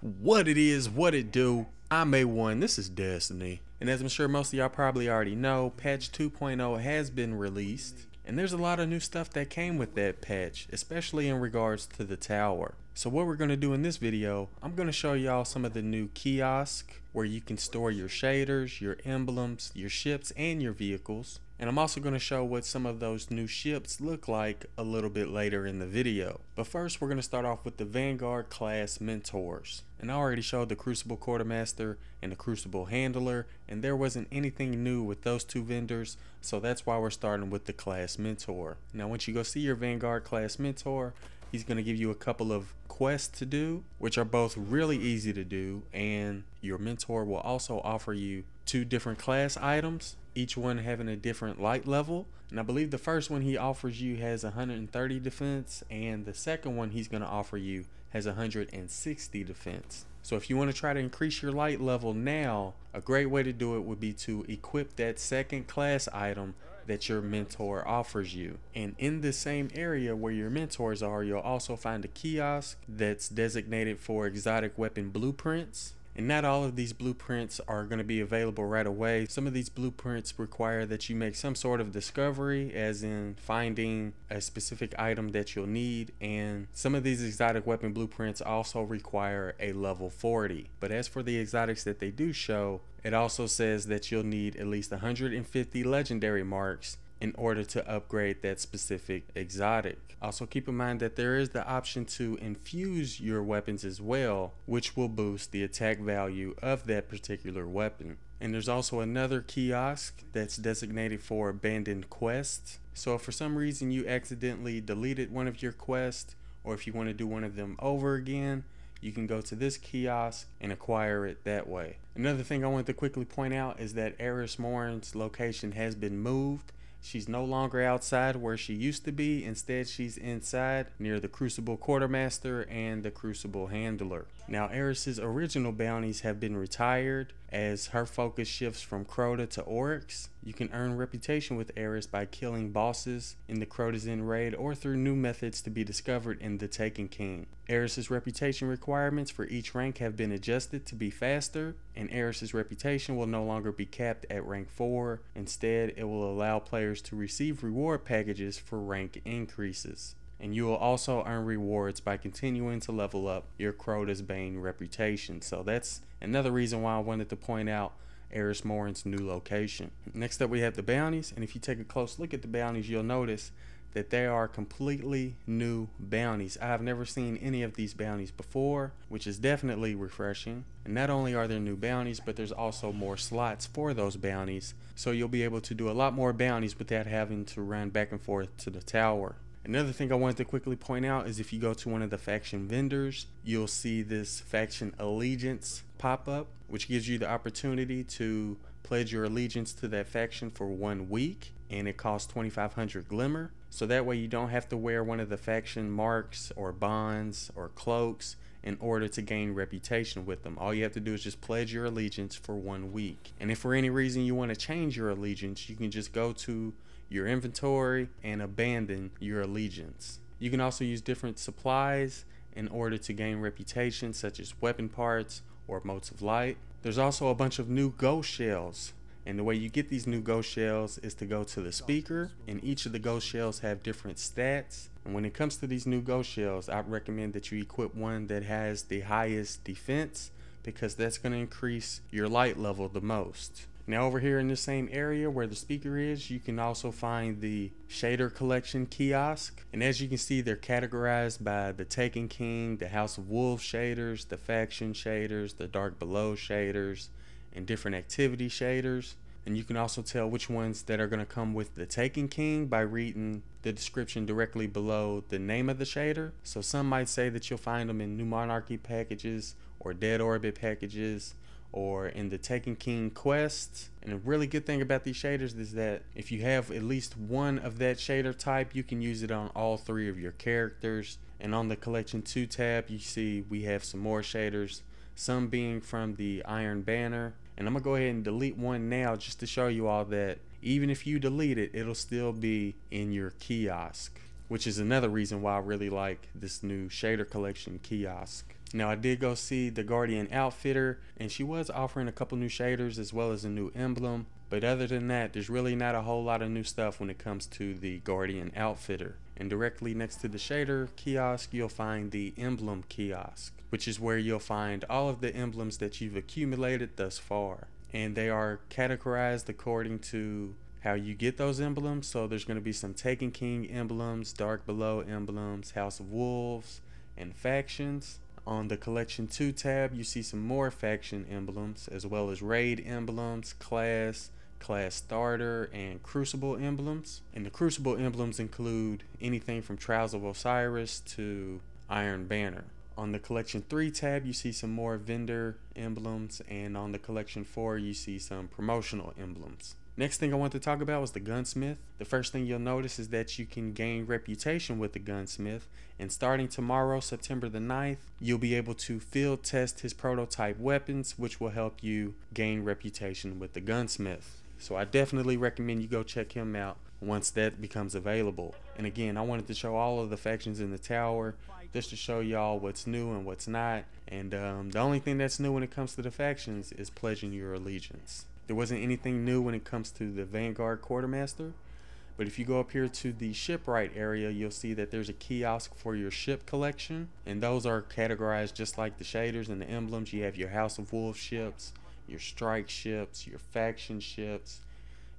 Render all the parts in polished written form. What it is, what it do, I'm A1, this is Destiny. And as I'm sure most of y'all probably already know, patch 2.0 has been released. And there's a lot of new stuff that came with that patch, especially in regards to the tower. So what we're going to do in this video, I'm going to show y'all some of the new kiosk where you can store your shaders, your emblems, your ships, and your vehicles. And I'm also going to show what some of those new ships look like a little bit later in the video. But first we're going to start off with the Vanguard class mentors. And I already showed the Crucible Quartermaster and the Crucible Handler, and there wasn't anything new with those two vendors, so that's why we're starting with the class mentor. Now once you go see your Vanguard class mentor, he's going to give you a couple of quests to do, which are both really easy to do, and your mentor will also offer you two different class items, each one having a different light level. And I believe the first one he offers you has 130 defense, and the second one he's going to offer you has 160 defense. So if you want to try to increase your light level now, a great way to do it would be to equip that second class item that your mentor offers you. And in the same area where your mentors are, you'll also find a kiosk that's designated for exotic weapon blueprints. And not all of these blueprints are going to be available right away. Some of these blueprints require that you make some sort of discovery, as in finding a specific item that you'll need. And some of these exotic weapon blueprints also require a level 40. But as for the exotics that they do show, it also says that you'll need at least 150 legendary marks in order to upgrade that specific exotic. Also keep in mind that there is the option to infuse your weapons as well, which will boost the attack value of that particular weapon. And there's also another kiosk that's designated for abandoned quests. So if for some reason you accidentally deleted one of your quests, or if you want to do one of them over again, you can go to this kiosk and acquire it that way. Another thing I wanted to quickly point out is that Eris Morn's location has been moved. She's no longer outside where she used to be. Instead, she's inside near the Crucible Quartermaster and the Crucible Handler. Now, Eris's original bounties have been retired as her focus shifts from Crota to Oryx. You can earn reputation with Eris by killing bosses in the Crota's End raid or through new methods to be discovered in the Taken King. Eris's reputation requirements for each rank have been adjusted to be faster, and Eris's reputation will no longer be capped at rank 4. Instead, it will allow players to receive reward packages for rank increases. And you will also earn rewards by continuing to level up your Crota's Bane reputation. So that's another reason why I wanted to point out Eris Morn's new location. Next up we have the bounties, and if you take a close look at the bounties, you'll notice that they are completely new bounties. I've never seen any of these bounties before, which is definitely refreshing. And not only are there new bounties, but there's also more slots for those bounties. So you'll be able to do a lot more bounties without having to run back and forth to the tower. Another thing I wanted to quickly point out is if you go to one of the faction vendors, you'll see this faction allegiance pop up, which gives you the opportunity to pledge your allegiance to that faction for 1 week, and it costs 2,500 Glimmer. So that way you don't have to wear one of the faction marks or bonds or cloaks in order to gain reputation with them. All you have to do is just pledge your allegiance for 1 week. And if for any reason you want to change your allegiance, you can just go to your inventory and abandon your allegiance. You can also use different supplies in order to gain reputation, such as weapon parts or motes of light. There's also a bunch of new ghost shells, and the way you get these new ghost shells is to go to the speaker, and each of the ghost shells have different stats. And when it comes to these new ghost shells, I recommend that you equip one that has the highest defense, because that's going to increase your light level the most. Now over here in the same area where the speaker is, you can also find the shader collection kiosk. And as you can see, they're categorized by the Taken King, the House of Wolves shaders, the faction shaders, the Dark Below shaders, and different activity shaders. And you can also tell which ones that are going to come with the Taken King by reading the description directly below the name of the shader. So some might say that you'll find them in New Monarchy packages or Dead Orbit packages, or in the Taken King quest. And a really good thing about these shaders is that if you have at least one of that shader type, you can use it on all three of your characters. And on the collection 2 tab, you see we have some more shaders, some being from the Iron Banner. And I'm gonna go ahead and delete one now just to show you all that even if you delete it, it'll still be in your kiosk, which is another reason why I really like this new shader collection kiosk. Now I did go see the Guardian Outfitter, and she was offering a couple new shaders as well as a new emblem, but other than that there's really not a whole lot of new stuff when it comes to the Guardian Outfitter. And directly next to the shader kiosk you'll find the emblem kiosk, which is where you'll find all of the emblems that you've accumulated thus far, and they are categorized according to how you get those emblems. So there's going to be some Taken King emblems, Dark Below emblems, House of Wolves, and factions. On the collection 2 tab you see some more faction emblems as well as raid emblems, class starter, and Crucible emblems. And the Crucible emblems include anything from Trials of Osiris to Iron Banner. On the collection 3 tab you see some more vendor emblems, and on the collection 4 you see some promotional emblems. Next thing I want to talk about was the gunsmith. The first thing you'll notice is that you can gain reputation with the gunsmith, and starting tomorrow, September the 9th, you'll be able to field test his prototype weapons, which will help you gain reputation with the gunsmith. So I definitely recommend you go check him out once that becomes available. And again, I wanted to show all of the factions in the tower just to show y'all what's new and what's not. And the only thing that's new when it comes to the factions is pledging your allegiance. There wasn't anything new when it comes to the Vanguard quartermaster, but if you go up here to the shipwright area you'll see that there's a kiosk for your ship collection, and those are categorized just like the shaders and the emblems. You have your House of Wolves ships, your strike ships, your faction ships,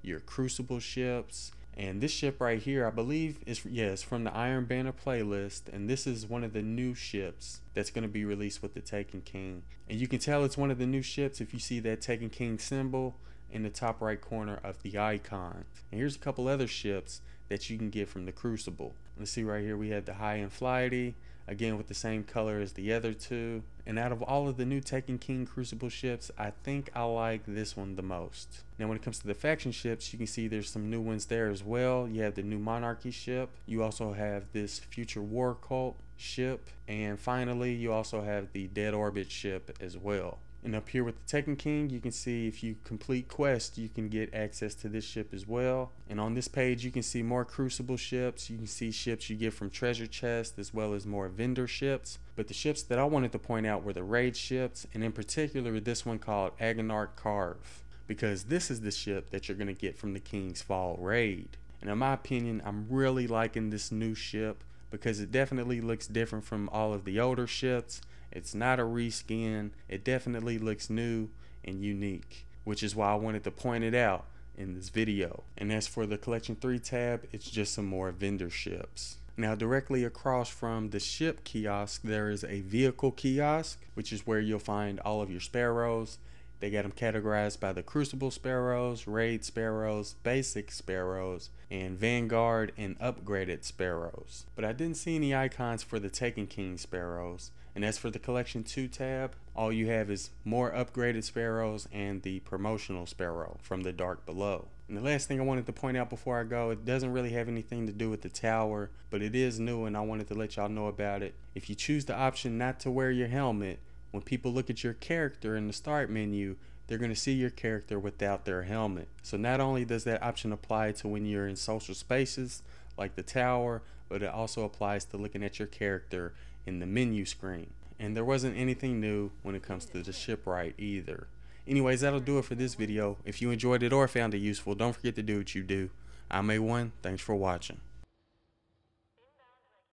your Crucible ships, and this ship right here I believe is, yeah, it's from the Iron Banner playlist, and this is one of the new ships that's going to be released with the Taken King. And you can tell it's one of the new ships if you see that Taken King symbol in the top right corner of the icon. And here's a couple other ships that you can get from the Crucible. Let's see, right here we have the High and Flighty, again with the same color as the other two. And out of all of the new Taken King Crucible ships, I think I like this one the most. Now when it comes to the faction ships, you can see there's some new ones there as well. You have the New Monarchy ship, you also have this Future War Cult ship, and finally you also have the Dead Orbit ship as well. And up here with the Taken King, you can see if you complete quests, you can get access to this ship as well. And on this page, you can see more Crucible ships. You can see ships you get from treasure chests, as well as more vendor ships. But the ships that I wanted to point out were the raid ships, and in particular, this one called Agonarch Carve, because this is the ship that you're going to get from the King's Fall raid. And in my opinion, I'm really liking this new ship because it definitely looks different from all of the older ships. It's not a reskin, it definitely looks new and unique, which is why I wanted to point it out in this video. And as for the collection 3 tab, it's just some more vendor ships. Now directly across from the ship kiosk there is a vehicle kiosk, which is where you'll find all of your sparrows. They got them categorized by the Crucible sparrows, raid sparrows, basic sparrows, and Vanguard and upgraded sparrows. But I didn't see any icons for the Taken King sparrows. And as for the collection 2 tab, all you have is more upgraded sparrows and the promotional sparrow from the Dark Below. And the last thing I wanted to point out before I go, it doesn't really have anything to do with the tower, but it is new and I wanted to let y'all know about it. If you choose the option not to wear your helmet, when people look at your character in the start menu, they're going to see your character without their helmet. So not only does that option apply to when you're in social spaces like the tower, but it also applies to looking at your character in the menu screen. And there wasn't anything new when it comes to the shipwright either. Anyways, that'll do it for this video. If you enjoyed it or found it useful, don't forget to do what you do. I'm A1, thanks for watching.